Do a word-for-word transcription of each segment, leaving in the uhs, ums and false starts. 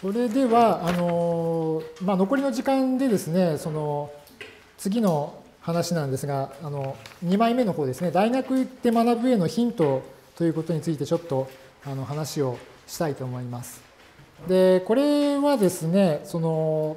それではあの、まあ、残りの時間でですね、その次の話なんですが、あのにまいめの方ですね、大学行って学ぶへのヒントということについてちょっとあの話をしたいと思います。でこれはですね、その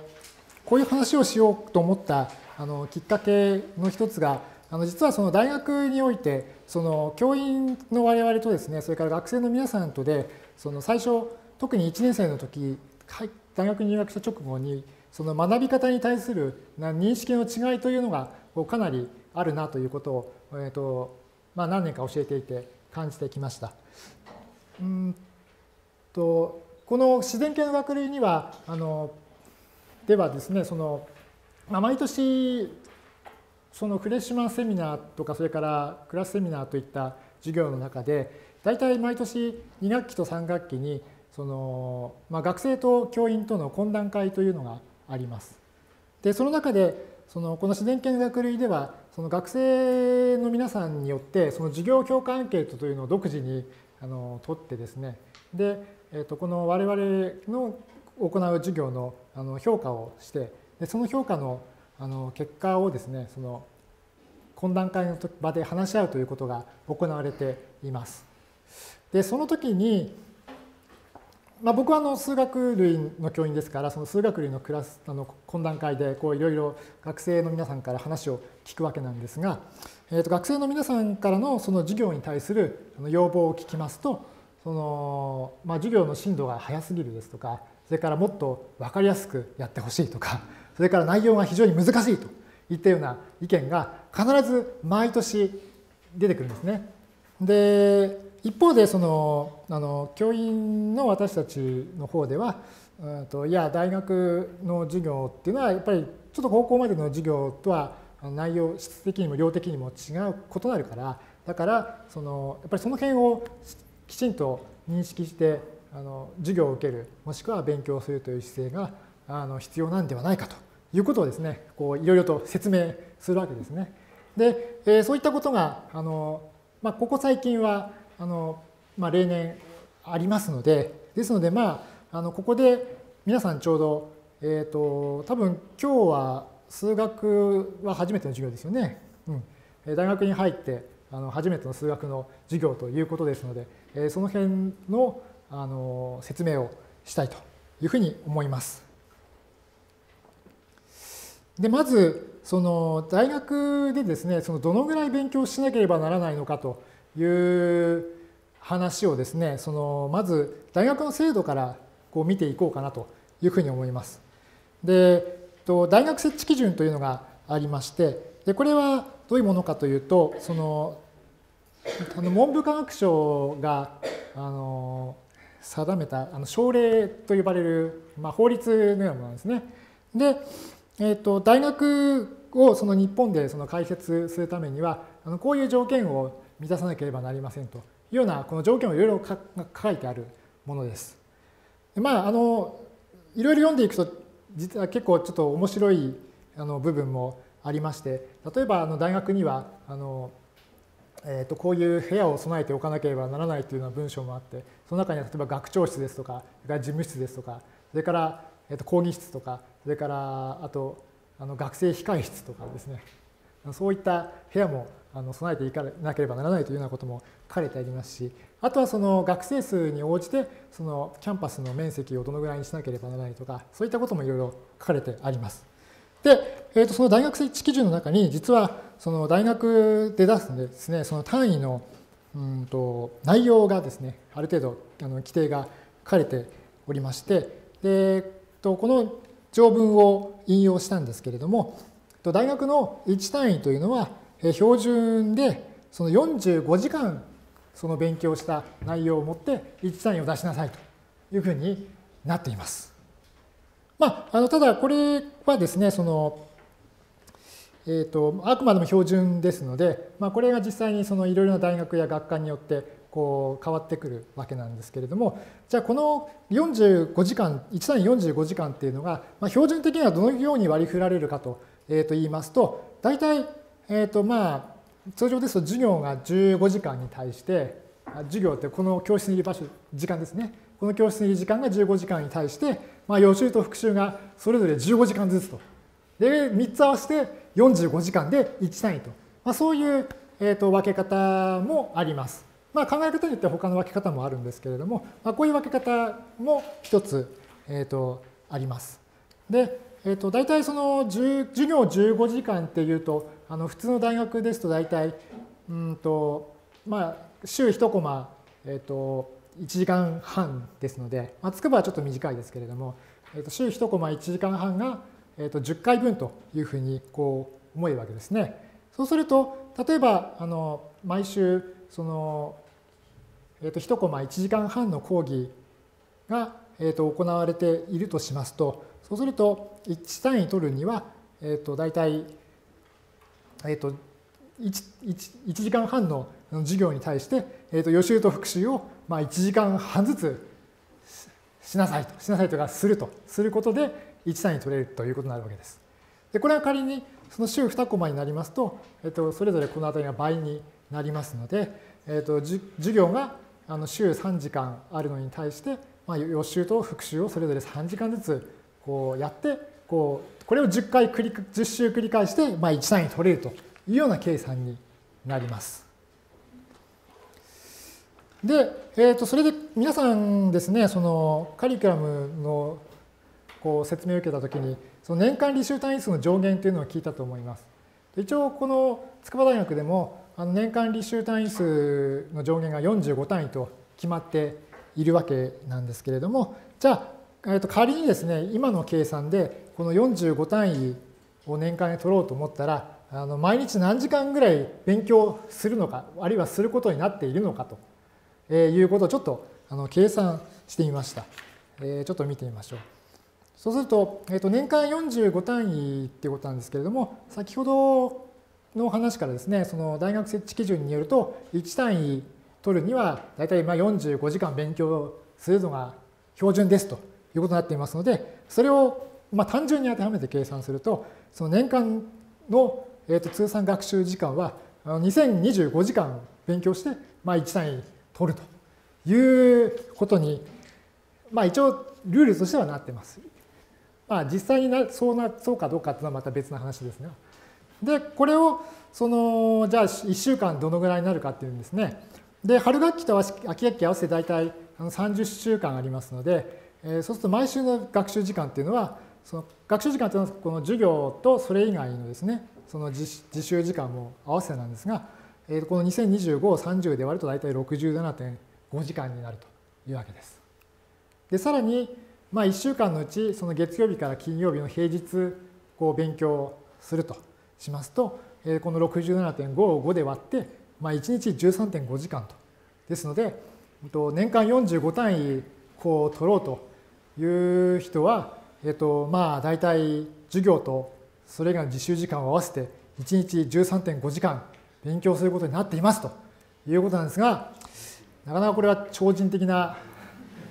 こういう話をしようと思ったあのきっかけの一つが、あの実はその大学においてその教員の我々とですね、それから学生の皆さんとで、その最初特にいちねん生の時、はい、大学に入学した直後にその学び方に対する認識の違いというのがかなりあるなということを、えーとまあ、何年か教えていて感じてきました。うんとこの自然系の学類にはあのではですね、その毎年そのフレッシュマンセミナーとか、それからクラスセミナーといった授業の中で、大体毎年に学期とさん学期にその、まあ、学生と教員との懇談会というのがあります。でその中でそのこの自然系の学類では、その学生の皆さんによってその授業評価アンケートというのを独自にあの取ってですね、でえー、とこの我々の行う授業 の, あの評価をして、でその評価 の, あの結果をですね、その懇談会の場で話し合うということが行われています。でその時に、まあ、僕はあの数学類の教員ですから、その数学類のクラスあの懇談会でいろいろ学生の皆さんから話を聞くわけなんですが、えー、と学生の皆さんから の, その授業に対する要望を聞きますと、そのまあ、授業の進度が早すぎるですとか、それからもっと分かりやすくやってほしいとか、それから内容が非常に難しいといったような意見が必ず毎年出てくるんですね。で一方でそのあの教員の私たちの方では、うんといや大学の授業っていうのはやっぱりちょっと高校までの授業とは内容質的にも量的にも違う異なるから、だからそのやっぱりその辺をきちんと認識してあの授業を受ける、もしくは勉強するという姿勢があの必要なんではないかということをですね、こういろいろと説明するわけですね。で、えー、そういったことがあの、まあ、ここ最近はあの、まあ、例年ありますので、ですので、まあ、あのここで皆さんちょうど、えーと、多分今日は数学は初めての授業ですよね。うん、大学に入ってあの初めての数学の授業ということですので、えー、その辺の、あの説明をしたいというふうに思います。でまずその大学でですね、そのどのぐらい勉強しなければならないのかという話をですね、そのまず大学の制度からこう見ていこうかなというふうに思います。でと大学設置基準というのがありまして、でこれはどういうものかというと、そのあの文部科学省があの定めたあの省令と呼ばれる、まあ、法律のようなものなんですね。で、えー、と大学をその日本でその開設するためには、あのこういう条件を満たさなければなりませんというような、この条件をいろいろ書いてあるものです。でまあ、あのいろいろ読んでいくと、実は結構ちょっと面白いあの部分もありまして、例えばあの大学にはあの、えー、とこういう部屋を備えておかなければならないというような文章もあって、その中には例えば学長室ですとか、それから事務室ですとか、それから、えー、と講義室とか、それからあとあの学生控え室とかですね、そういった部屋もあの備えていかなければならないというようなことも書かれてありますし、あとはその学生数に応じてそのキャンパスの面積をどのぐらいにしなければならないとか、そういったこともいろいろ書かれてあります。で、えー、とその大学設置基準の中に、実はその大学で出すんですね、その単位のうんと内容がですね、ある程度あの規定が書かれておりまして、でとこの条文を引用したんですけれども、と大学のいち単位というのは標準でそのよんじゅうごじかんその勉強した内容をもっていち単位を出しなさいというふうになっています。まあ、あのただこれはですね、その、えー、とあくまでも標準ですので、まあ、これが実際にいろいろな大学や学科によってこう変わってくるわけなんですけれども、じゃあこのよんじゅうごじかんいち単位よんじゅうごじかんっていうのが、まあ、標準的にはどのように割り振られるか と,、えー、と言いますと、大体、えーとまあ、通常ですと授業がじゅうごじかんに対して、授業ってこの教室にいる場所時間ですね、この教室にいる時間がじゅうごじかんに対して、まあ、予習と復習がそれぞれじゅうごじかんずつと。で、みっつ合わせてよんじゅうごじかんでいち単位と。まあ、そういう、えー、と分け方もあります。まあ、考え方によっては他の分け方もあるんですけれども、まあ、こういう分け方も一つ、えー、とあります。で、えー、と大体その授業じゅうごじかんっていうと、あの普通の大学ですと大体、うんとまあ、週いちコマ、えー、といちじかんはんですので、まあ、筑波はちょっと短いですけれども、えー、と週いちコマいちじかんはんが、えー、とじゅっかいぶんというふうにこう思えるわけですね。そうすると、例えばあの毎週その、えー、といちコマいちじかんはんの講義が、えー、と行われているとしますと、そうするといち単位取るには、えー、と大体、えー、と いち, いち, いちじかんはんの授業に対して、えー、と予習と復習をまあいちじかんはんずつ し, しなさいとしなさいとかするとすることでいち単位取れるということになるわけです。で、これは仮にその週にコマになりますと、えー、とそれぞれこの辺りが倍になりますので、えー、と授業があの週さんじかんあるのに対して、まあ、予習と復習をそれぞれさんじかんずつこうやってこうこれをじゅっかい繰りじゅっ週繰り返して、まあ、いち単位取れるというような計算になります。で、えー、とそれで皆さんですね、そのカリキュラムのこう説明を受けたときに、その年間履修単位数の上限というのを聞いたと思います。一応この筑波大学でもあの年間履修単位数の上限がよんじゅうごたんいと決まっているわけなんですけれども、じゃあえー、と仮にですね、今の計算でこのよんじゅうごたんいを年間で取ろうと思ったら、あの毎日何時間ぐらい勉強するのか、あるいはすることになっているのかと、えー、いうことをちょっとあの計算してみました。えー、ちょっと見てみましょう。そうすると、えー、と年間よんじゅうごたんいっていうことなんですけれども、先ほどの話からですね、その大学設置基準によるといち単位取るにはだいたいよんじゅうごじかん勉強するのが標準ですと。いうことになっていますので、それをまあ単純に当てはめて計算すると、その年間のえと通算学習時間はにせんにじゅうごじかん勉強してまあいち単位取るということに、まあ一応ルールとしてはなってます。まあ実際になそうなそうかどうかというのはまた別の話ですね。で、これをそのじゃあいっしゅうかんどのぐらいになるかっていうんですね。で、春学期と秋学期合わせて大体さんじゅっしゅうかんありますので。そうすると毎週の学習時間っていうのは、その学習時間というのはこの授業とそれ以外のですね、その自習時間も合わせてなんですが、このにせんにじゅうごをさんじゅうで割ると大体 ろくじゅうななてんごじかんになるというわけです。で、さらに、まあ、いっしゅうかんのうちその月曜日から金曜日の平日こう勉強するとしますと、この ろくじゅうななてんご をごで割って、まあ、いちにち じゅうさんてんごじかんと。ですので、年間よんじゅうごたんいこう取ろうと。いう人は、えっと、まあ大体授業とそれ以外の実習時間を合わせていちにち じゅうさんてんごじかん勉強することになっていますということなんですが、なかなかこれは超人的な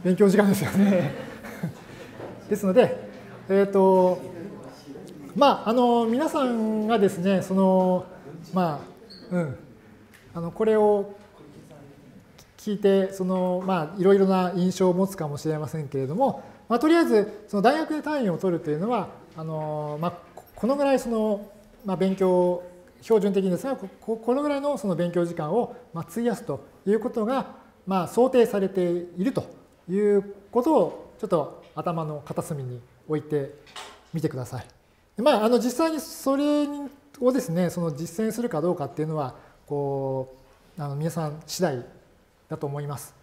勉強時間ですよね。ですので、えっと、まああの皆さんがですね、そのまあ、うん、あのこれを聞いてそのまあいろいろな印象を持つかもしれませんけれども、まあ、とりあえずその大学で単位を取るというのはあの、まあ、このぐらいその、まあ、勉強標準的ですが こ, このぐらい の, その勉強時間をまあ費やすということがまあ想定されているということをちょっと頭の片隅に置いてみてください。まあ、あの実際にそれをですね、その実践するかどうかっていうのはこうあの皆さん次第だと思います。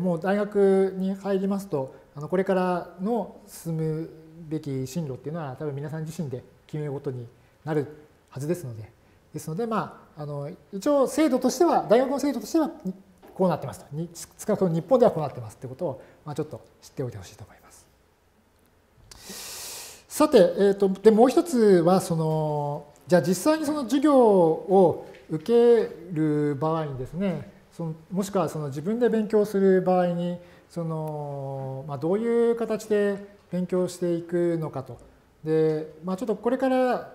もう大学に入りますと、これからの進むべき進路っていうのは多分皆さん自身で決めることになるはずですので、ですので、まあ、あの一応制度としては、大学の制度としてはこうなってますと、少なくとも日本ではこうなってますってことを、まあ、ちょっと知っておいてほしいと思います。さて、えーと、でもう一つはその、じゃあ実際にその授業を受ける場合にですね、もしくはその自分で勉強する場合にその、まあ、どういう形で勉強していくのかと。で、まあ、ちょっとこれから、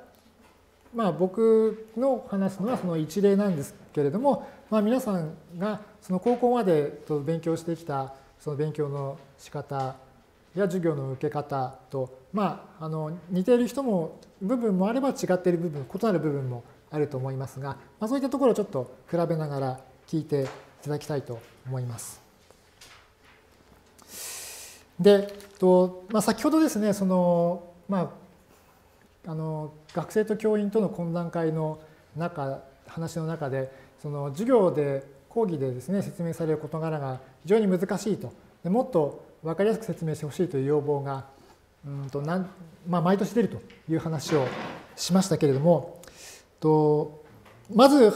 まあ、僕の話すのはその一例なんですけれども、まあ、皆さんがその高校まで勉強してきたその勉強の仕方や授業の受け方と、まあ、あの似ている人も部分もあれば違っている部分、異なる部分もあると思いますが、まあ、そういったところをちょっと比べながら聞いていただきたいと思います。で、とまあ、先ほどですね、そのまあ、あの学生と教員との懇談会の中話の中で、その授業で講義でですね説明される事柄が非常に難しいと、でもっと分かりやすく説明してほしいという要望がうんとなん、まあ、毎年出るという話をしましたけれども、とまず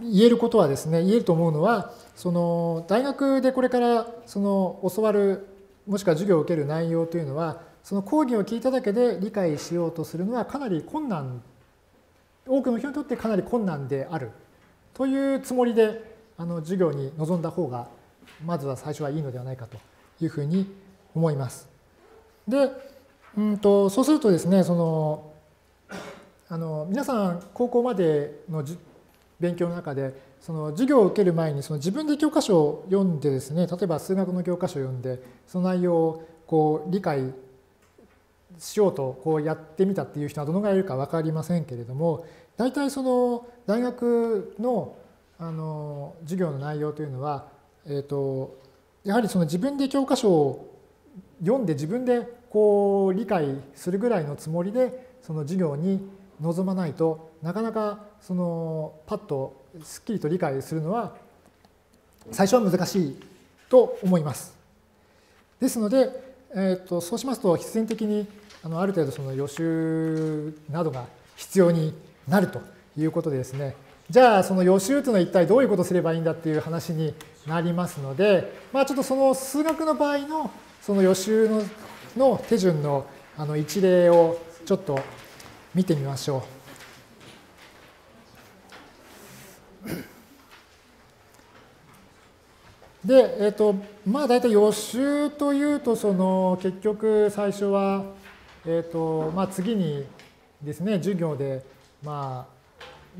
言えることはですね、言えると思うのは、その大学でこれからその教わるもしくは授業を受ける内容というのは、その講義を聞いただけで理解しようとするのはかなり困難、多くの人にとってかなり困難であるというつもりであの授業に臨んだ方がまずは最初はいいのではないかというふうに思います。で、うんとそうするとですね、そのあの皆さん高校までのじ勉強の中でその授業を受ける前にその自分で教科書を読んでですね、例えば数学の教科書を読んでその内容をこう理解しようとこうやってみたっていう人はどのぐらいいるか分かりませんけれども、大体その大学のあの授業の内容というのは、えーと、やはりその自分で教科書を読んで自分でこう理解するぐらいのつもりでその授業に臨まないと、なかなかそのパッとすっきりと理解するのは最初は難しいと思います。ですので、えーと、そうしますと必然的にあのある程度その予習などが必要になるということでですね、じゃあその予習というのは一体どういうことをすればいいんだっていう話になりますので、まあ、ちょっとその数学の場合のその予習の、の手順の、あの一例をちょっと見てみましょう。で、えーとまあ、大体予習というとその結局最初は、えーとまあ、次にですね授業でまあ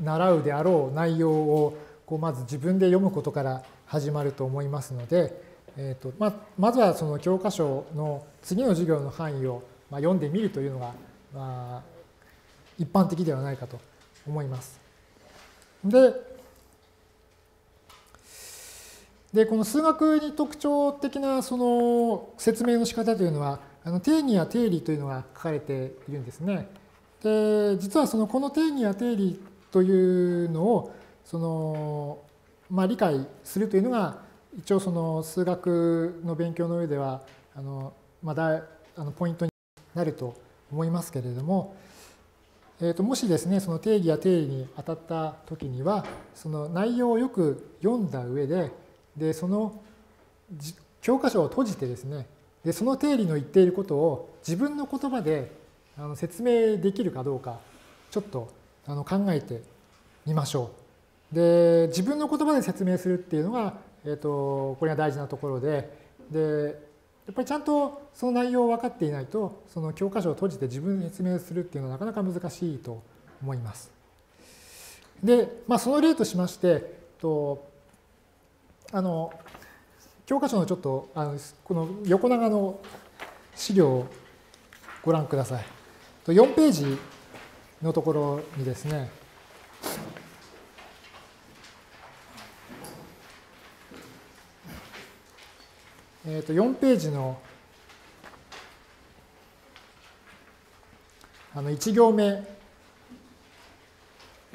習うであろう内容をこうまず自分で読むことから始まると思いますので、えーとまあ、まずはその教科書の次の授業の範囲をまあ読んでみるというのがまあ一般的ではないかと思います。で、でこの数学に特徴的なその説明の仕方というのは、あの定義や定理というのが書かれているんですね。で、実はそのこの定義や定理というのをその、まあ、理解するというのが一応その数学の勉強の上ではあの、まだあのポイントになると思いますけれども、えーと、もしですねその定義や定理に当たった時にはその内容をよく読んだ上で、でその教科書を閉じてですね、でその定理の言っていることを自分の言葉であの説明できるかどうかちょっとあの考えてみましょう。で、自分の言葉で説明するっていうのが、えーと、これが大事なところで、で、やっぱりちゃんとその内容を分かっていないと、その教科書を閉じて自分で説明するっていうのはなかなか難しいと思います。で、まあ、その例としまして、とあの教科書のちょっとあのこの横長の資料をご覧ください。とよんページのところにですね、えーとよんページのあのいち行目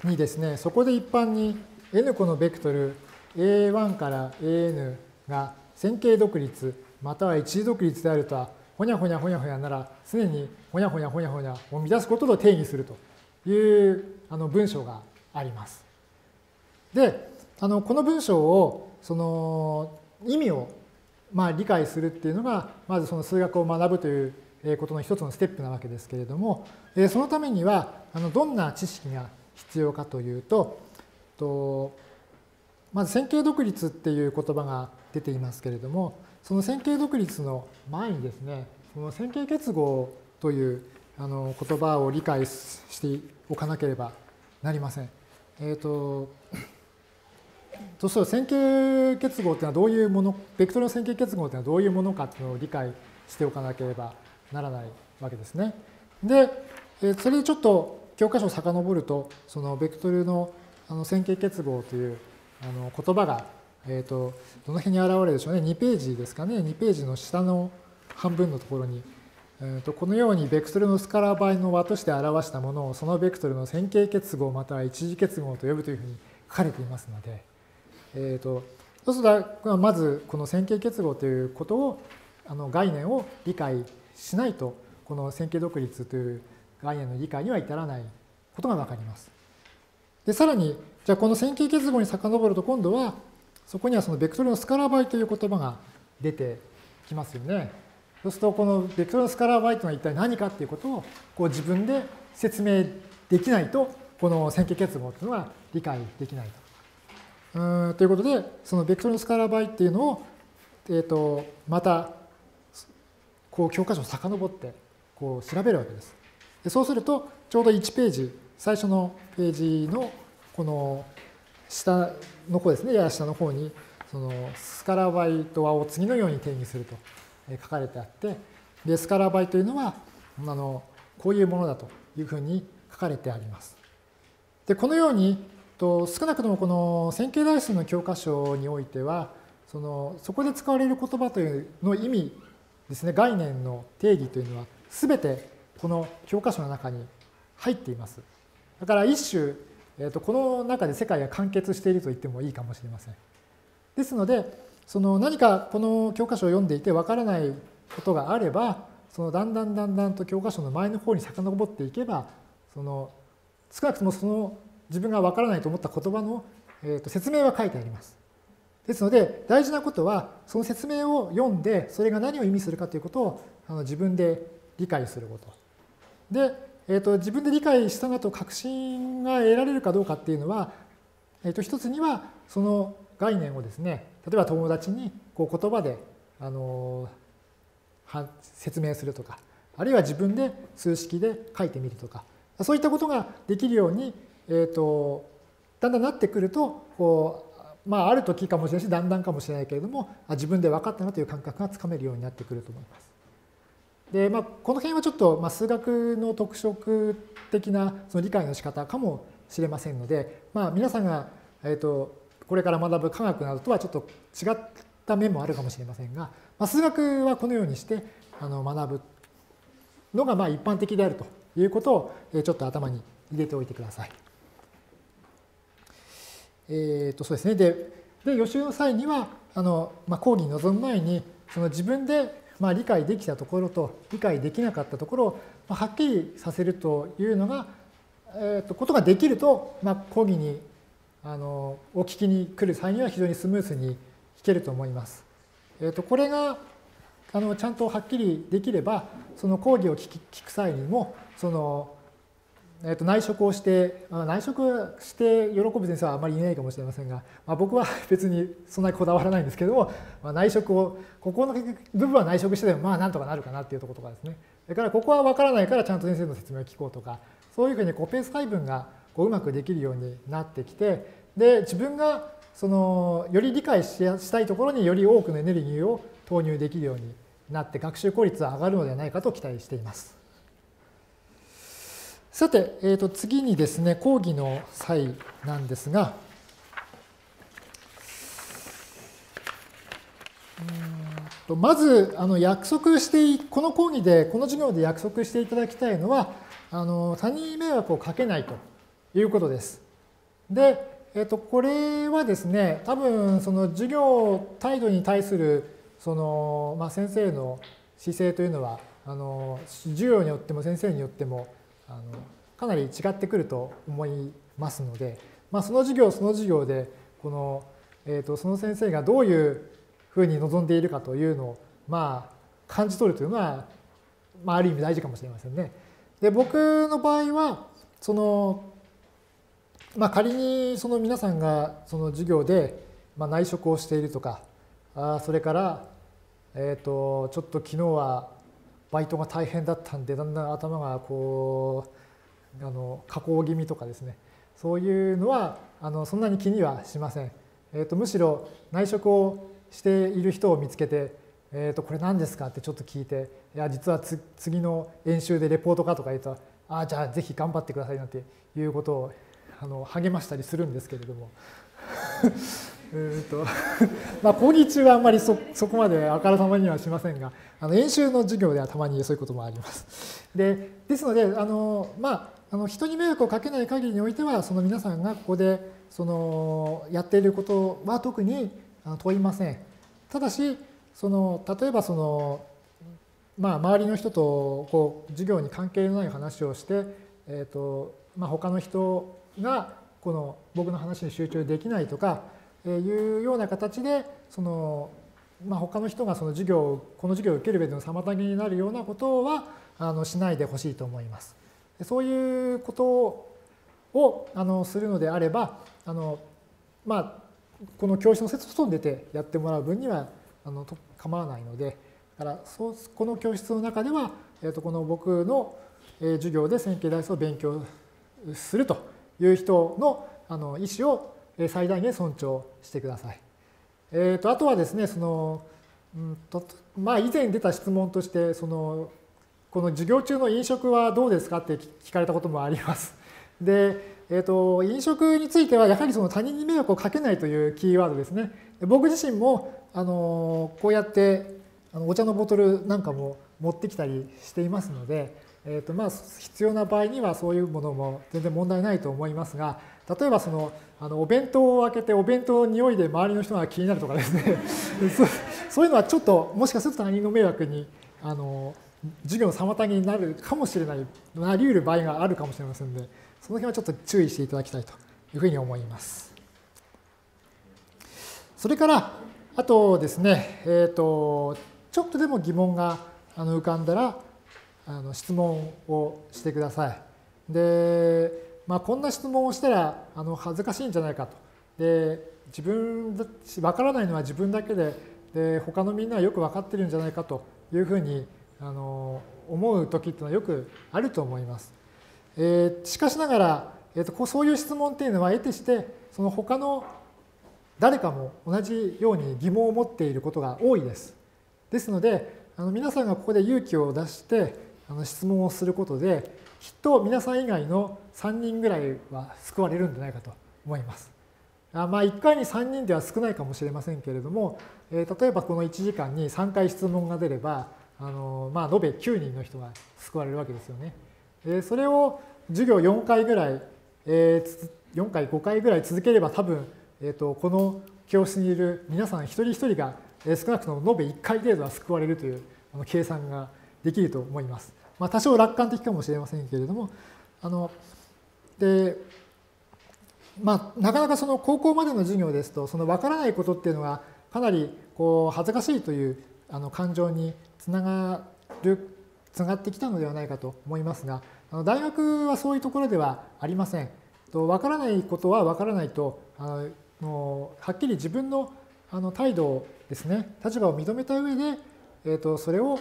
にですね、そこで一般に n 個のベクトル エーワン から エーエヌ が線形独立または一次独立であるとはほにゃほにゃほにゃほにゃなら常にほにゃほにゃほにゃほにゃを乱すことと定義するというあの文章があります。で、あのこの文章をその意味をまあ理解するっていうのがまずその数学を学ぶということの一つのステップなわけですけれども、そのためにはあのどんな知識が必要かというと、とまず線形独立っていう言葉が出ていますけれども、その線形独立の前にですね、その線形結合というあの言葉を理解しておかなければなりません。えーとそうすると線形結合というのはどういうもの、ベクトルの線形結合というのはどういうものかというのを理解しておかなければならないわけですね。で、それでちょっと教科書を遡ると、そのベクトルの線形結合という言葉が、えーと、どの辺に現れるでしょうね、にページですかね、にページの下の半分のところに、えーと、このようにベクトルのスカラー倍の和として表したものをそのベクトルの線形結合または一次結合と呼ぶというふうに書かれていますので、えーと、そうするとまずこの線形結合ということを、あの概念を理解しないと、この線形独立という概念の理解には至らないことが分かります。で、さらに、じゃあこの線形結合に遡ると今度は、そこにはそのベクトルのスカラー倍という言葉が出てきますよね。そうするとこのベクトルのスカラー倍というのは一体何かということをこう自分で説明できないと、この線形結合というのは理解できないと。うーんということで、そのベクトルのスカラー倍というのを、えーと、またこう教科書を遡ってこう調べるわけです。で、そうするとちょうどいちページ、最初のページのこの下の方ですね、やや下の方に、そのスカラー倍と和を次のように定義すると書かれてあって、でスカラー倍というのはあのこういうものだというふうに書かれてあります。で、このようにと少なくともこの線形代数の教科書においては、そのそこで使われる言葉というの意味ですね、概念の定義というのは全てこの教科書の中に入っています。だから一種、えーと、この中で世界が完結していると言ってもいいかもしれません。ですので、その何かこの教科書を読んでいてわからないことがあれば、そのだんだんだんだんと教科書の前の方に遡っていけば、その少なくともその自分がわからないと思った言葉の、えーと、説明は書いてあります。ですので、大事なことはその説明を読んで、それが何を意味するかということをあの自分で理解すること。で、えーと、自分で理解したなと確信が得られるかどうかっていうのは、えーと、一つにはその概念をですね、例えば友達にこう言葉で、あのー、説明するとか、あるいは自分で数式で書いてみるとか、そういったことができるように、えーと、だんだんなってくると、こう、まあ、ある時かもしれないし、だんだんかもしれないけれども、自分で分かったなという感覚がつかめるようになってくると思います。で、まあ、この辺はちょっと、まあ、数学の特色的なその理解の仕方かもしれませんので、まあ、皆さんが、えーと、これから学ぶ科学などとはちょっと違った面もあるかもしれませんが、まあ、数学はこのようにしてあの学ぶのがまあ一般的であるということを、えー、ちょっと頭に入れておいてください。えーと、そうですね。で、で予習の際にはあの、まあ、講義に臨む前にその自分でまあ理解できたところと理解できなかったところをはっきりさせるというのが、えー、とことができると、まあ、講義にあのお聞きに来る際には非常にスムースに聞けると思います。えー、とこれがあのちゃんとはっきりできれば、その講義を聞き聞く際にもその、えー、と内職をして内職して喜ぶ先生はあまりいないかもしれませんが、まあ、僕は別にそんなにこだわらないんですけども、まあ、内職をここの部分は内職してでもまあなんとかなるかなっていうところとかですね、だからここは分からないからちゃんと先生の説明を聞こうとか、そういうふうにこうペース配分がこううまくできるようになってきて、で自分がそのより理解したいところにより多くのエネルギーを投入できるようになって、学習効率は上がるのではないかと期待しています。さて、えー、と次にですね、講義の際なんですが、うんとまずあの約束してこの講義でこの授業で約束していただきたいのは、あの他人に迷惑をかけないということです。で、えー、とこれはですね、多分その授業態度に対するその、まあ、先生の姿勢というのはあの授業によっても先生によってもあのかなり違ってくると思いますので、まあ、その授業その授業でこの、えー、とその先生がどういうふうに望んでいるかというのを、まあ、感じ取るというのは、まあ、ある意味大事かもしれませんね。で、僕の場合はその、まあ、仮にその皆さんがその授業で、まあ、内職をしているとか、あそれから、えー、とちょっと昨日はバイトが大変だったんでだんだん頭がこうあの加工気味とかですね、そういうのはあのそんなに気にはしません。えー、とむしろ内職をしている人を見つけて、えー、とこれ何ですかってちょっと聞いて、いや実はつ次の演習でレポートかとか言うと、ああじゃあぜひ頑張ってくださいなんていうことをあの励ましたりするんですけれどもえとまあ講義中はあんまり そ, そこまであからさまにはしませんが、あの演習の授業ではたまにそういうこともあります。でですのであの、まあ、あの人に迷惑をかけない限りにおいてはその皆さんがここでそのやっていることは特に問いません。ただしその例えばその、まあ、周りの人とこう授業に関係のない話をして、えーとまあ、他の人がこの僕の話に集中できないとかいうような形でその、まあ、他の人がその授業をこの授業を受ける上での妨げになるようなことはあのしないでほしいと思います。そういうことをあのするのであればあの、まあ、この教室の外に出てやってもらう分にはあの構わないので、だからそうこの教室の中では、えー、とこの僕の授業で線形代数を勉強するという人のあの意思を最大限尊重してください。えー、とあとはですねその、うんとまあ、以前出た質問としてそのこの授業中の飲食はどうですかって聞かれたこともあります。で、えー、と飲食についてはやはりその他人に迷惑をかけないというキーワードですね。僕自身もあのこうやってお茶のボトルなんかも持ってきたりしていますので、えー、とまあ必要な場合にはそういうものも全然問題ないと思いますが、例えばそのあのお弁当を開けてお弁当の匂いで周りの人が気になるとかですねそういうのはちょっともしかすると他人の迷惑にあの授業の妨げになるかもしれない、なりうる場合があるかもしれませんので、その辺はちょっと注意していただきたいというふうに思います。それからあとですね、えー、とちょっとでも疑問があの浮かんだらあの質問をしてください。でまあ、こんな質問をしたらあの恥ずかしいんじゃないかと。で自分分からないのは自分だけで、で他のみんなはよく分かってるんじゃないかというふうにあの思う時っていうのはよくあると思います。えー、しかしながら、えー、とこうそういう質問っていうのは得てしてその他の誰かも同じように疑問を持っていることが多いです。ですのであの皆さんがここで勇気を出してあの質問をすることできっと皆さん以外のさんにんぐらいは救われるんじゃないかと思います。あまあいっかいにさんにんでは少ないかもしれませんけれども、えー、例えばこのいちじかんにさんかい質問が出ればあの、まあ、延べきゅうにんの人が救われるわけですよね。えー、それを授業よんかいぐらい、えー、よんかいごかいぐらい続ければ多分、えー、とこの教室にいる皆さん一人一人が少なくとも延べいっかい程度は救われるというあの計算ができると思います。まあ、多少楽観的かもしれませんけれども、あのでまあ、なかなかその高校までの授業ですとその分からないことっていうのがかなりこう恥ずかしいというあの感情につながるつながってきたのではないかと思いますが、あの大学はそういうところではありません。と分からないことは分からないとあのはっきり自分のあの態度をですね立場を認めた上で、えー、とそれを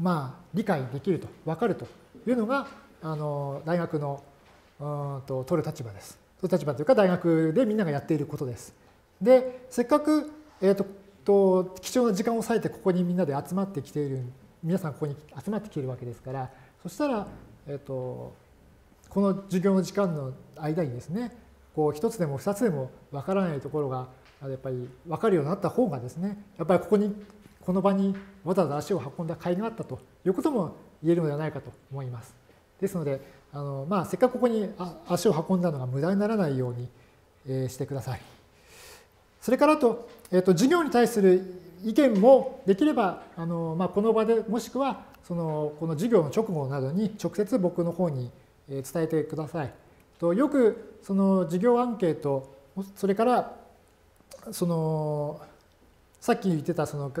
まあ理解できると分かるというのがあの大学のうんと取る立場です。取る立場というか大学でみんながやっていることです。でせっかく、えー、とと貴重な時間を割いてここにみんなで集まってきている皆さんここに集まってきているわけですから、そしたら、えー、とこの授業の時間の間にですねこう一つでも二つでも分からないところがやっぱり分かるようになった方がですねやっぱりここにこの場にわざわざ足を運んだ甲斐があったということも言えるのではないかと思います。ですのであの、まあ、せっかくここに足を運んだのが無駄にならないように、えー、してください。それからあと、えーと、授業に対する意見もできればあの、まあ、この場でもしくはそのこの授業の直後などに直接僕の方に伝えてください。とよくその授業アンケートそれからそのさっき言ってたその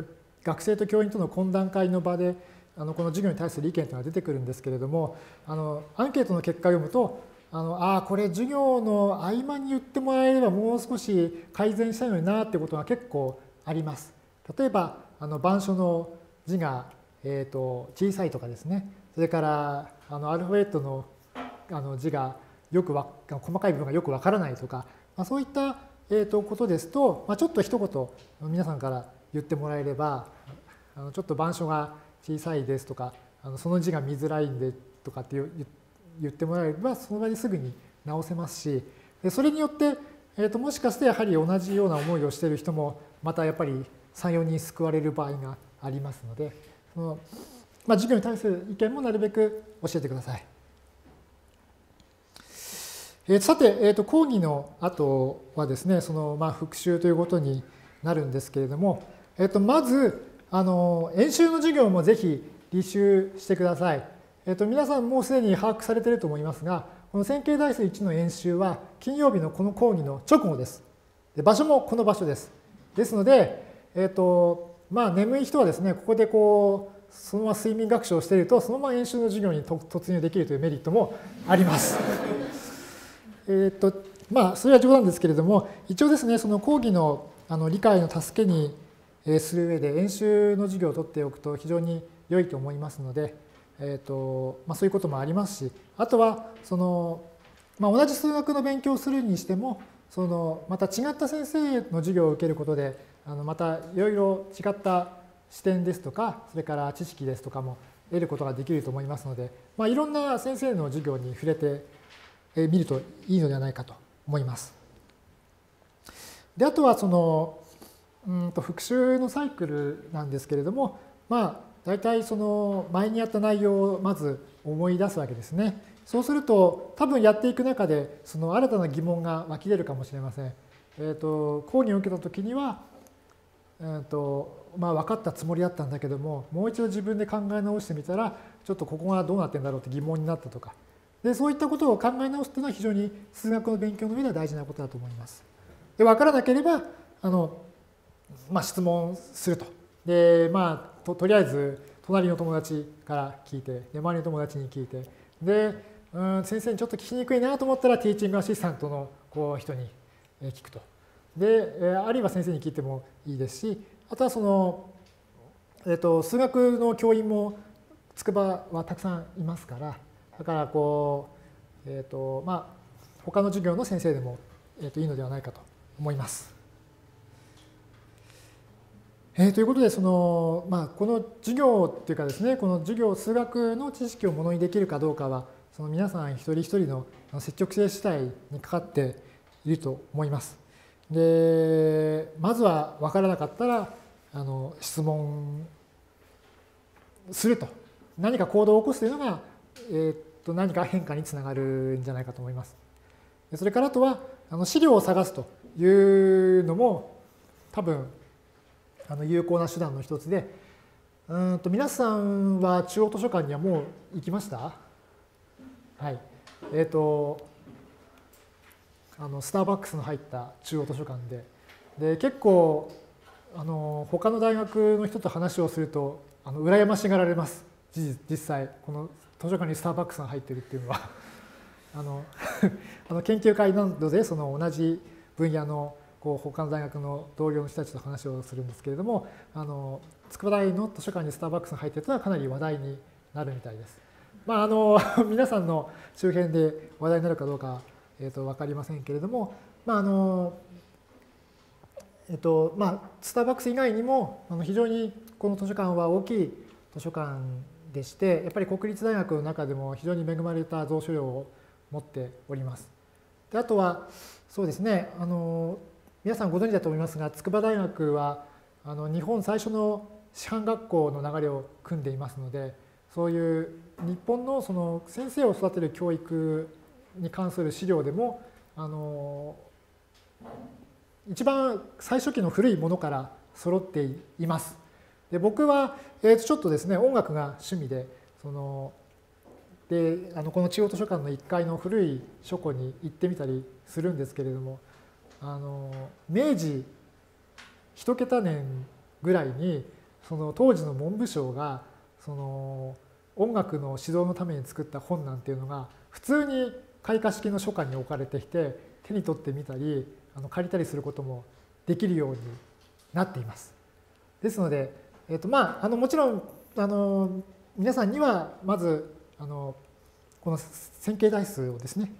学生と教員との懇談会の場であのこの授業に対する意見というのが出てくるんですけれども、あのアンケートの結果を読むとあのあこれ授業の合間に言ってもらえればもう少し改善したいのになってことが結構あります。例えばあの板書の字が、えー、と小さいとかですね、それからあのアルファベット の, あの字がよくわ細かい部分がよくわからないとか、まあ、そういったえーとことですと、まあ、ちょっと一言皆さんから言ってもらえれば、あのちょっと板書が小さいですとか、あのその字が見づらいんでとかって言ってもらえれば、その場ですぐに直せますし、でそれによって、えーともしかしてやはり同じような思いをしている人もまたやっぱりさん、よにん救われる場合がありますので、そのまあ、授業に対する意見もなるべく教えてください。えー、さて、えーと、講義の後はですね、そのまあ復習ということになるんですけれども、えーと、まずあの演習の授業もぜひ履修してください。えーと、皆さんもうすでに把握されていると思いますが、この線形代数いちの演習は金曜日のこの講義の直後です。で場所もこの場所です。ですので、えーとまあ、眠い人はですね、ここでこうそのまま睡眠学習をしていると、そのまま演習の授業に突入できるというメリットもあります。えっとまあ、それは冗談ですけれども、一応ですね、その講義の、あの理解の助けにする上で演習の授業を取っておくと非常に良いと思いますので、えっとまあ、そういうこともありますし、あとはその、まあ、同じ数学の勉強をするにしても、そのまた違った先生の授業を受けることで、あのまたいろいろ違った視点ですとか、それから知識ですとかも得ることができると思いますので、まあ、いろんな先生の授業に触れて見るといいのではないかと思います。で、あとはそのうんと復習のサイクルなんですけれども、まあ大体その前にやった内容をまず思い出すわけですね。そうすると多分やっていく中でその新たな疑問が湧き出るかもしれません。えっと講義を受けた時には、うんとまあ分かったつもりだったんだけども、もう一度自分で考え直してみたら、ちょっとここがどうなってんだろうって疑問になったとか。でそういったことを考え直すというのは非常に数学の勉強の上では大事なことだと思います。で分からなければあの、まあ、質問すると。でまあ と, とりあえず隣の友達から聞いて、で周りの友達に聞いて、でうん先生にちょっと聞きにくいなと思ったらティーチングアシスタントのこう人に聞くと。であるいは先生に聞いてもいいですし、あとはその、えっと、数学の教員も筑波はたくさんいますから。だからこう、えーとまあ、他の授業の先生でも、えーといいのではないかと思います。えー、ということでその、まあ、この授業っていうかですね、この授業数学の知識をものにできるかどうかはその皆さん一人一人の積極性次第にかかっていると思います。でまずは分からなかったらあの質問すると、何か行動を起こすというのがえっと何か変化につながるんじゃないかと思います。それからあとはあの資料を探すというのも多分あの有効な手段の一つで、うんと皆さんは中央図書館にはもう行きました?はい。えっとあのスターバックスの入った中央図書館で、で結構あの他の大学の人と話をするとあの羨ましがられます。実, 実際この図書館にスターバックスが入ってるっていうのはあのあの研究会などでその同じ分野のこう他の大学の同僚の人たちと話をするんですけれども、あの筑波大の図書館にスターバックスが入ってるというのはかなり話題になるみたいです。まあ、あの皆さんの周辺で話題になるかどうか、えー、と分かりませんけれども、まああのえーとまあ、スターバックス以外にもあの非常にこの図書館は大きい図書館でして、やっぱり国立大学の中でも非常に恵まれた蔵書量を持っております。であとはそうですね、あの皆さんご存知だと思いますが、筑波大学はあの日本最初の師範学校の流れを組んでいますので、そういう日本のその先生を育てる教育に関する資料でもあの一番最初期の古いものから揃っています。で僕は、えー、ちょっとですね音楽が趣味で、そのであのこの中央図書館のいっかいの古い書庫に行ってみたりするんですけれども、あの明治一桁年ぐらいにその当時の文部省がその音楽の指導のために作った本なんていうのが普通に開花式の書館に置かれてきて、手に取ってみたりあの借りたりすることもできるようになっています。ですのでえーとまあ、あのもちろんあの皆さんにはまずあのこの線形代数をですね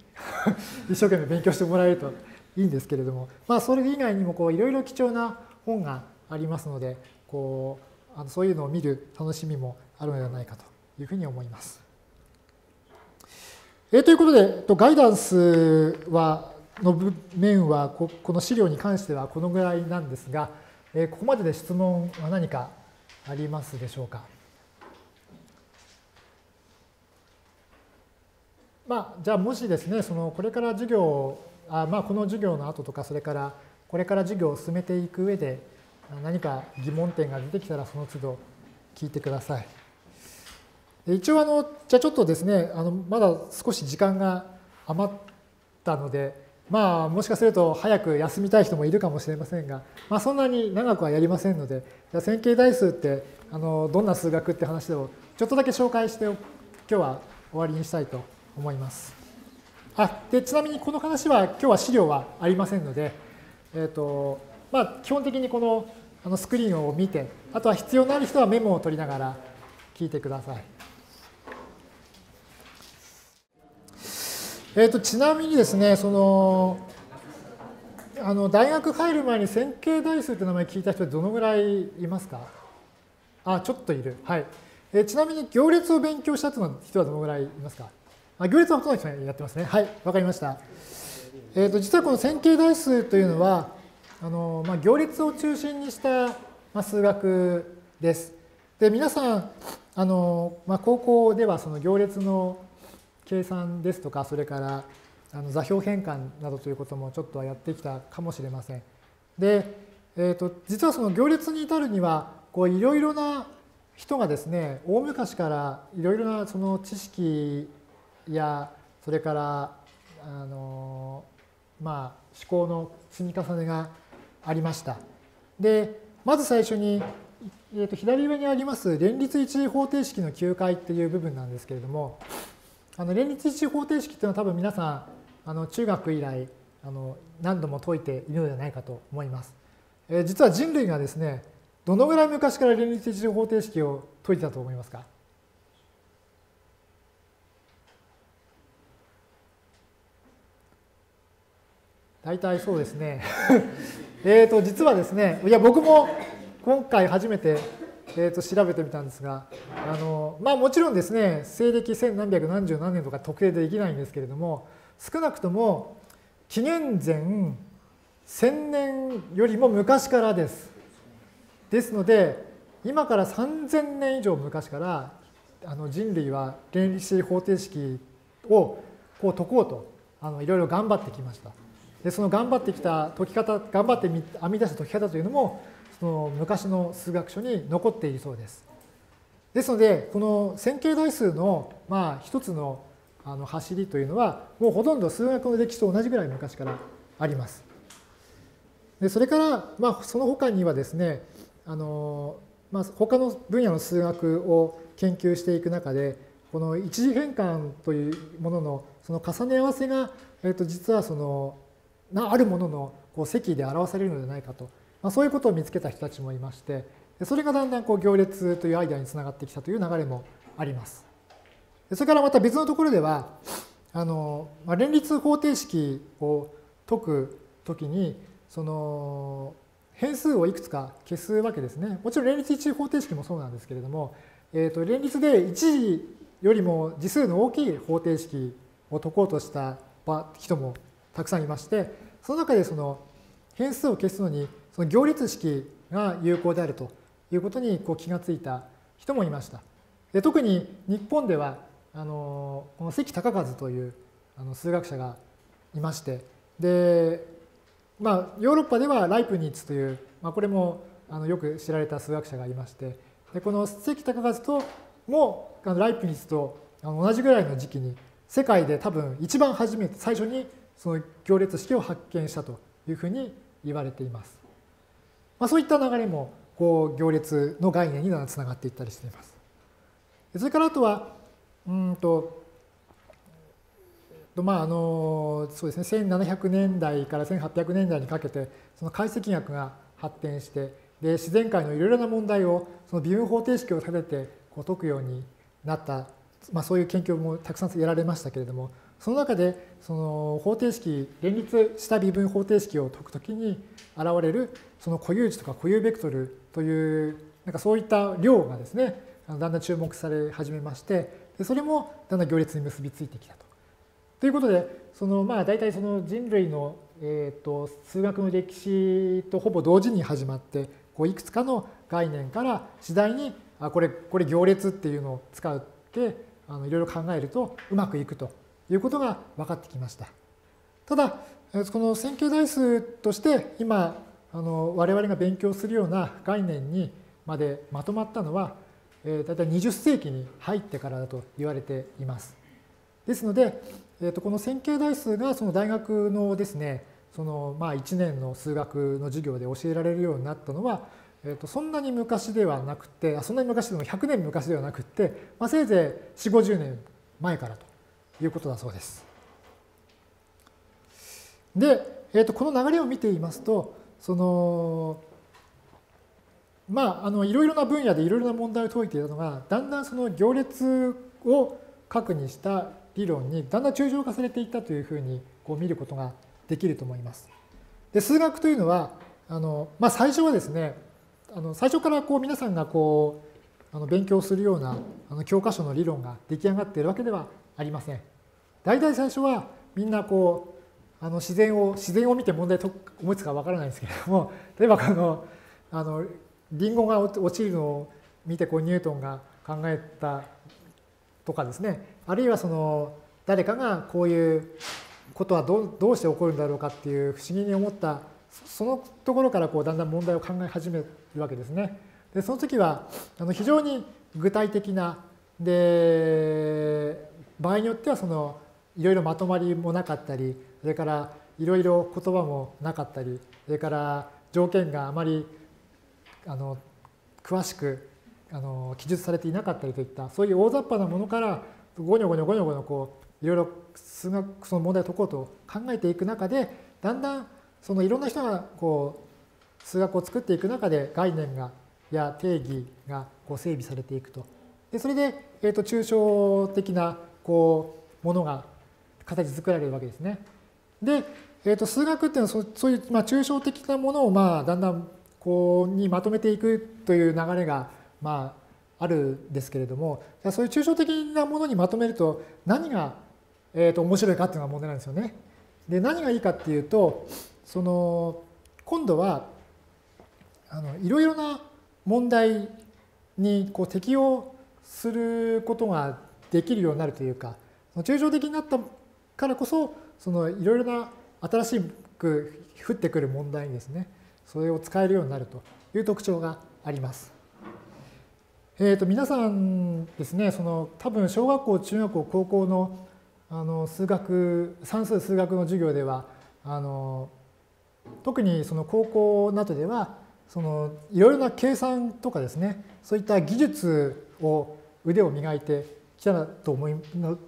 一生懸命勉強してもらえるといいんですけれども、まあ、それ以外にもこういろいろ貴重な本がありますので、こうあのそういうのを見る楽しみもあるのではないかというふうに思います。えー、ということでガイダンスはの面は こ, この資料に関してはこのぐらいなんですが、えー、ここまでで質問は何かありますでしょうか。まあ、じゃあもしですね、そのこれから授業をあ、まあ、この授業の後とか、それからこれから授業を進めていく上で何か疑問点が出てきたらその都度聞いてください。一応あのじゃあちょっとですね、あのまだ少し時間が余ったので、まあ、もしかすると早く休みたい人もいるかもしれませんが、まあ、そんなに長くはやりませんので、じゃあ線形代数ってあのどんな数学って話をちょっとだけ紹介して今日は終わりにしたいと思います。あ、でちなみにこの話は今日は資料はありませんので、えーとまあ、基本的にこの、あのスクリーンを見て、あとは必要のある人はメモを取りながら聞いてください。えーと、ちなみにですね、そのあの大学入る前に線形代数って名前聞いた人どのぐらいいますか？あ、ちょっといる。はい。えー、ちなみに行列を勉強したという人はどのぐらいいますか？あ、行列はほとんどの人がやってますね。はい、わかりました。えーと、実はこの線形代数というのは、あのまあ、行列を中心にした、まあ、数学です。で、皆さん、あのまあ、高校ではその行列の計算ですとか、それからあの座標変換などということもちょっとはやってきたかもしれません。で、えーと、実はその行列に至るには、こういろいろな人がですね、大昔からいろいろなその知識や、それからあの、まあ、思考の積み重ねがありました。で、まず最初に、えーと、左上にあります連立一次方程式の求解っていう部分なんですけれども、あの連立一次方程式というのは多分皆さんあの中学以来あの何度も解いているのではないかと思います。えー、実は人類がですね、どのぐらい昔から連立一次方程式を解いてたと思いますか？大体そうですねえと実はですね、いや僕も今回初めて、えー、と調べてみたんですが、あの、まあ、もちろんですね西暦千何百何十何年とか特定できないんですけれども、少なくとも紀元前せんねんよりも昔からです。ですので今からさんぜんねん以上昔からあの人類は連立方程式をこう解こうとあのいろいろ頑張ってきました。でその頑張ってきた解き方、頑張って編み出した解き方というのも、その昔の数学書に残っているそうです。ですので、この線形代数のまあ一つのあの走りというのは、もうほとんど数学の歴史と同じぐらい昔からあります。でそれから、まあ、その他にはですね、あのまあ、他の分野の数学を研究していく中で、この一次変換というもののその重ね合わせが、えっと、実はそのあるもののこう積で表されるのではないかと、まあ、そういうことを見つけた人たちもいまして、それがだんだんこう行列というアイデアにつながってきたという流れもあります。それからまた別のところではあの、まあ、連立方程式を解くときにその変数をいくつか消すわけですね。もちろん連立一次方程式もそうなんですけれども、えー、と連立で一次よりも次数の大きい方程式を解こうとした人もたくさんいまして、その中でその変数を消すのにその行列式が有効であるということにこう気がついた人もいました。で特に日本ではあのこの関孝和というあの数学者がいまして、で、まあ、ヨーロッパではライプニッツという、まあ、これもあのよく知られた数学者がいまして、でこの関孝和ともあのライプニッツと同じぐらいの時期に世界で多分一番初めて最初にその行列式を発見したというふうに言われています。まあ、そういった流れもこう行列の概念につながっていったりしています。それからあとはうんと、まああのそうですね、せんななひゃくねんだいからせんはっぴゃくねんだいにかけてその解析学が発展して、で自然界のいろいろな問題をその微分方程式を立ててこう解くようになった、まあ、そういう研究もたくさんやられましたけれども。その中でその方程式連立した微分方程式を解くときに現れるその固有値とか固有ベクトルというなんかそういった量がですねだんだん注目され始めまして、でそれもだんだん行列に結びついてきたと。ということでそのまあ大体その人類のえーと数学の歴史とほぼ同時に始まって、こういくつかの概念から次第にあこれこれ行列っていうのを使ってあのいろいろ考えるとうまくいくということが分かってきました。ただこの線形代数として今あの我々が勉強するような概念にまでまとまったのは、えー、大体にじゅっせいきに入ってからだと言われています。ですので、えー、とこの線形代数がその大学のですねそのまあいちねんの数学の授業で教えられるようになったのは、えー、とそんなに昔ではなくてそんなに昔でもひゃくねん昔ではなくて、まあ、せいぜいよんじゅう、ごじゅうねんまえからということだそうです。で、えー、とこの流れを見ていますとそのまああのいろいろな分野でいろいろな問題を解いていたのがだんだんその行列を核にした理論にだんだん抽象化されていったというふうにこう見ることができると思います。で数学というのはあの、まあ、最初はですねあの最初からこう皆さんがこうあの勉強するようなあの教科書の理論が出来上がっているわけではありません。大体最初はみんなこうあの自然を自然を見て問題を思いつかわからないんですけれども、例えばこのあのリンゴが落ちるのを見てこうニュートンが考えたとかですね、あるいはその誰かがこういうことはどう、どうして起こるんだろうかっていう不思議に思ったそのところからこうだんだん問題を考え始めるわけですね。でその時はあの非常に具体的なで場合によってはそのいろいろまとまりもなかったり、それからいろいろ言葉もなかったり、それから条件があまりあの詳しくあの記述されていなかったりといったそういう大雑把なものからゴニョゴニョゴニョゴニョこういろいろ数学その問題を解こうと考えていく中でだんだんそのいろんな人がこう数学を作っていく中で概念がや定義がこう整備されていくと。でそれで、えーと、抽象的なこうものが形作られるわけですね。で、えーと、数学っていうのはそ、そういう、まあ、抽象的なものを、まあ、だんだんこうにまとめていくという流れが、まあ、あるんですけれども、そういう抽象的なものにまとめると何が、えーと、面白いかっていうのが問題なんですよね。で何がいいかっていうとその今度はあのいろいろな問題にこう適応することができるようになるというか、抽象的になったからこそそのいろいろな新しく降ってくる問題にですねそれを使えるようになるという特徴があります。えーと皆さんですねその多分小学校中学校高校のあの数学算数数学の授業ではあの特にその高校などではそのいろいろな計算とかですねそういった技術を腕を磨いてきたと思い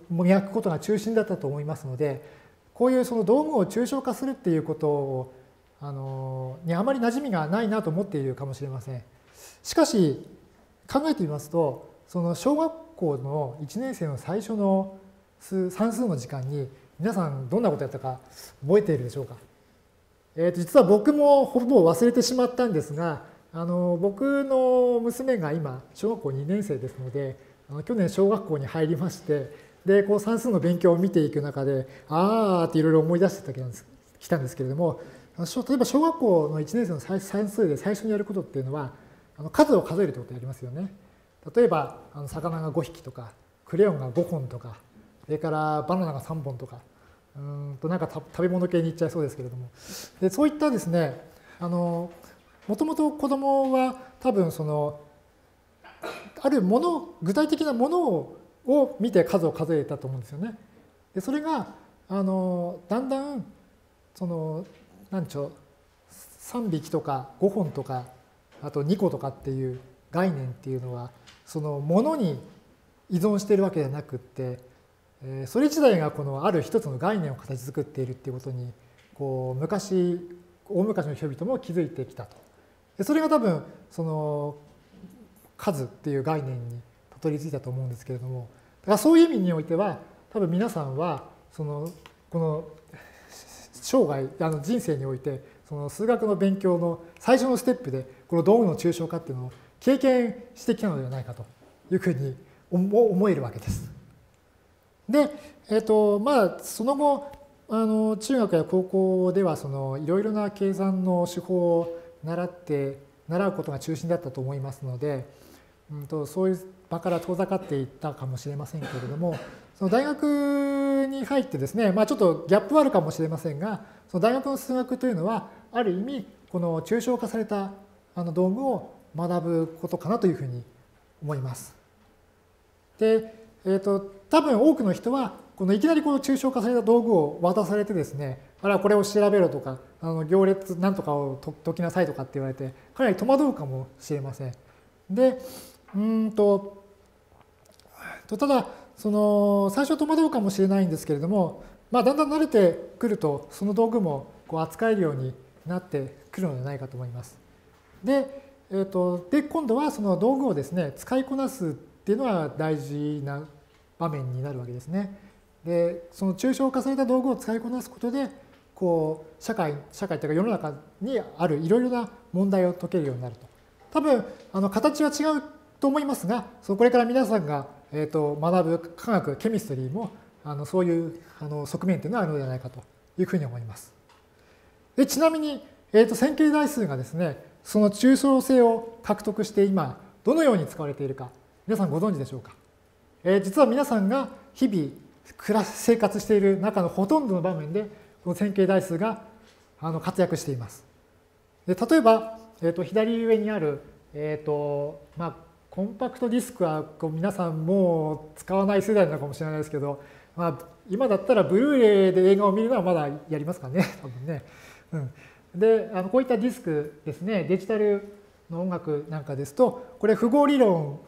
磨くことが中心だったと思いますので、こういうその道具を抽象化するっていうことをあのにあまり馴染みがないなと思っているかもしれません。しかし考えてみますとその小学校のいちねんせいの最初の数算数の時間に皆さんどんなことやったか覚えているでしょうか。えーと実は僕もほぼ忘れてしまったんですが、あの僕の娘が今小学校にねんせいですので、あの去年小学校に入りまして、でこう算数の勉強を見ていく中であーっていろいろ思い出してきたんですけれども、例えば小学校のいちねんせいの算数で最初にやることっていうのはあの数を数えるってことやりますよね。例えばあの魚がごひきとかクレヨンがごほんとか、それからバナナがさんぼんとか。うんとなんか食べ物系に行っちゃいそうですけれども、でそういったですねあのもともと子どもは多分そのあるもの具体的なものを、を見て数を数えたと思うんですよね。でそれがあのだんだんその何でしょうさんびきとかごほんとかあとにこととかっていう概念っていうのはそのものに依存しているわけじゃなくって。それ自体がこのある一つの概念を形作っているっていうことにこう昔大昔の人々も気づいてきたと。それが多分その数っていう概念にたどり着いたと思うんですけれども、だからそういう意味においては多分皆さんはそのこの生涯あの人生においてその数学の勉強の最初のステップでこの道具の抽象化っていうのを経験してきたのではないかというふうに思えるわけです。で、えーとまあ、その後あの中学や高校ではそのいろいろな計算の手法を習って習うことが中心だったと思いますので、うん、とそういう場から遠ざかっていったかもしれませんけれども、その大学に入ってですね、まあ、ちょっとギャップはあるかもしれませんが、その大学の数学というのはある意味この抽象化されたあの道具を学ぶことかなというふうに思います。で、えー、と多分多くの人はこのいきなりこの抽象化された道具を渡されてですね、あらこれを調べろとか、あの行列なんとかを解きなさいとかって言われて、かなり戸惑うかもしれません。で、うんと、ただその最初戸惑うかもしれないんですけれども、まあ、だんだん慣れてくるとその道具もこう扱えるようになってくるのではないかと思います。で、えーと、で今度はその道具をですね使いこなすっていうのは大事な場面になるわけですね。でその抽象化された道具を使いこなすことでこう社会社会というか世の中にあるいろいろな問題を解けるようになると。多分あの形は違うと思いますが、そのこれから皆さんが、えー、と学ぶ科学ケミストリーもあのそういうあの側面というのはあるのではないかというふうに思います。でちなみに、えー、と線形代数がですねその抽象性を獲得して今どのように使われているか皆さんご存知でしょうか。えー、実は皆さんが日々暮らし生活している中のほとんどの場面でこの線形代数があの活躍しています。で例えば、えー、と左上にある、えーとまあ、コンパクトディスクはこう皆さんもう使わない世代なのかもしれないですけど、まあ、今だったらブルーレイで映画を見るのはまだやりますかね多分ね。うん、であのこういったディスクですね、デジタルの音楽なんかですとこれ符号理論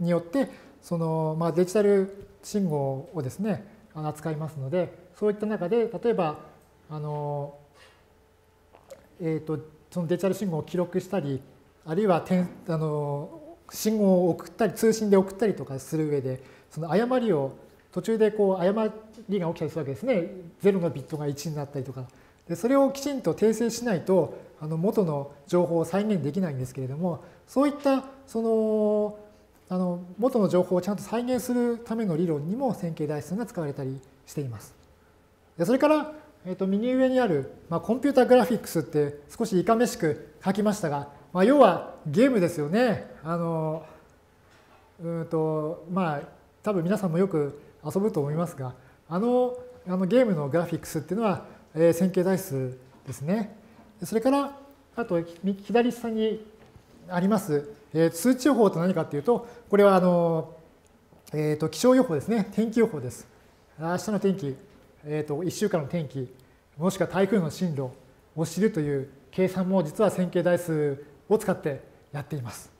によってその、まあ、デジタル信号をですね扱いますので、そういった中で例えばあの、えー、とそのデジタル信号を記録したり、あるいは点あの信号を送ったり通信で送ったりとかする上でその誤りを途中でこう誤りが起きたりするわけですね。ゼロのビットがいちになったりとかで、それをきちんと訂正しないとあの元の情報を再現できないんですけれども、そういったそのあの元の情報をちゃんと再現するための理論にも線形代数が使われたりしています。でそれから、えー、と右上にある、まあ、コンピュータグラフィックスって少しいかめしく書きましたが、まあ、要はゲームですよね。あのうんとまあ多分皆さんもよく遊ぶと思いますが、あの、あのゲームのグラフィックスっていうのは、えー、線形代数ですね。それからあと左下にあります通知予報と何かっていうと、これはあの、えー、と気象予報ですね。天気予報です。明日の天気、えー、といっしゅうかんの天気、もしくは台風の進路を知るという計算も実は線形代数を使ってやっています。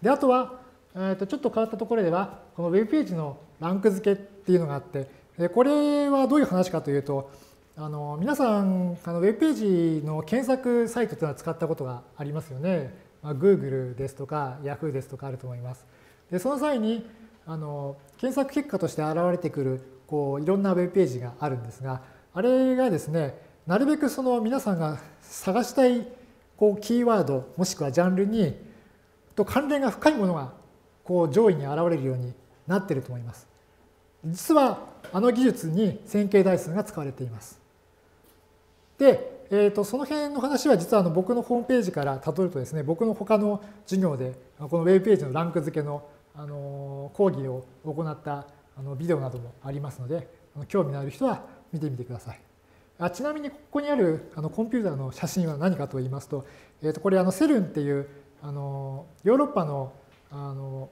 であとは、えー、とちょっと変わったところではこのウェブページのランク付けっていうのがあって、これはどういう話かというと、あの皆さんあのウェブページの検索サイトというのは使ったことがありますよね。Google ですとか Yahoo ですとかあると思います。でその際にあの検索結果として現れてくるこういろんなウェブページがあるんですが、あれがですねなるべくその皆さんが探したいこうキーワードもしくはジャンルにと関連が深いものがこう上位に現れるようになっていると思います。実はあの技術に線形代数が使われています。でえー、とその辺の話は実はあの僕のホームページからたどるとですね、僕の他の授業でこのウェブページのランク付けの、あの講義を行ったあのビデオなどもありますので、興味のある人は見てみてください。あちなみにここにあるあのコンピューターの写真は何かと言いますと、えー、とこれあのセルンっていう、あのヨーロッパの、あの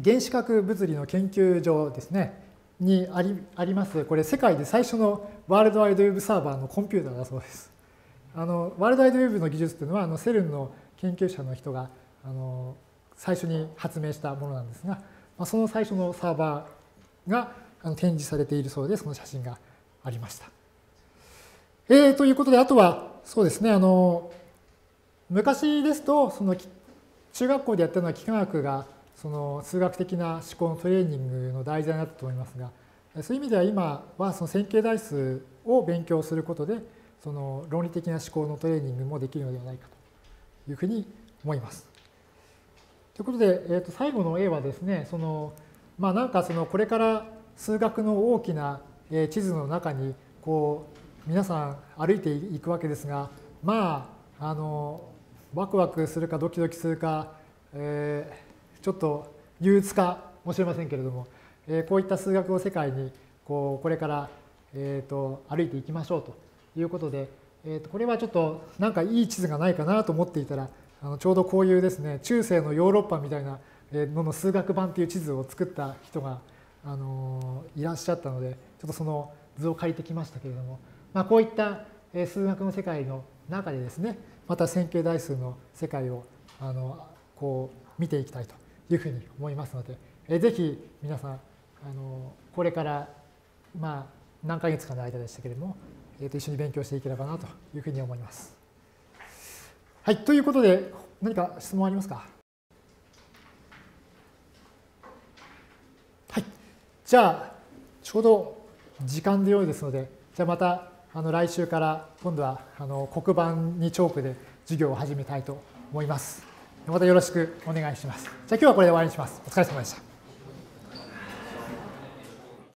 原子核物理の研究所ですね。にあ り, ありますこれ世界で最初のワールドワイドウェブサーバーのコンピューターだそうです。あのワールドワイドウェブの技術というのはあのセルンの研究者の人があの最初に発明したものなんですが、まあ、その最初のサーバーがあの展示されているそうで、その写真がありました。えー、ということで、あとはそうですねあの昔ですとその中学校でやったのは幾何学がその数学的な思考のトレーニングの題材になったと思いますが、そういう意味では今はその線形代数を勉強することでその論理的な思考のトレーニングもできるのではないかというふうに思います。ということで、えー、と最後の A はですねその、まあ、なんかそのこれから数学の大きな地図の中にこう皆さん歩いていくわけですが、まああのワクワクするかドキドキするか、えー、ちょっと憂鬱かもしれませんけれども、えー、こういった数学を世界にこうこれから、えー、と歩いていきましょうということで、えー、とこれはちょっとなんかいい地図がないかなと思っていたらあのちょうどこういうですね中世のヨーロッパみたいなのの数学版っていう地図を作った人があのいらっしゃったのでちょっとその図を借りてきましたけれども、まあ、こういった数学の世界の中でですねまた線形代数の世界をあのこう見ていきたいというふうに思いますので、ぜひ皆さんあのこれからまあ何ヶ月かの間でしたけれども一緒に勉強していければなというふうに思います。はい、ということで何か質問ありますか？はい、じゃあちょうど時間で良いですので、じゃあまたあの来週から今度はあの黒板にチョークで授業を始めたいと思います。またよろしくお願いします。じゃあ今日はこれで終わりにします。お疲れ様でした。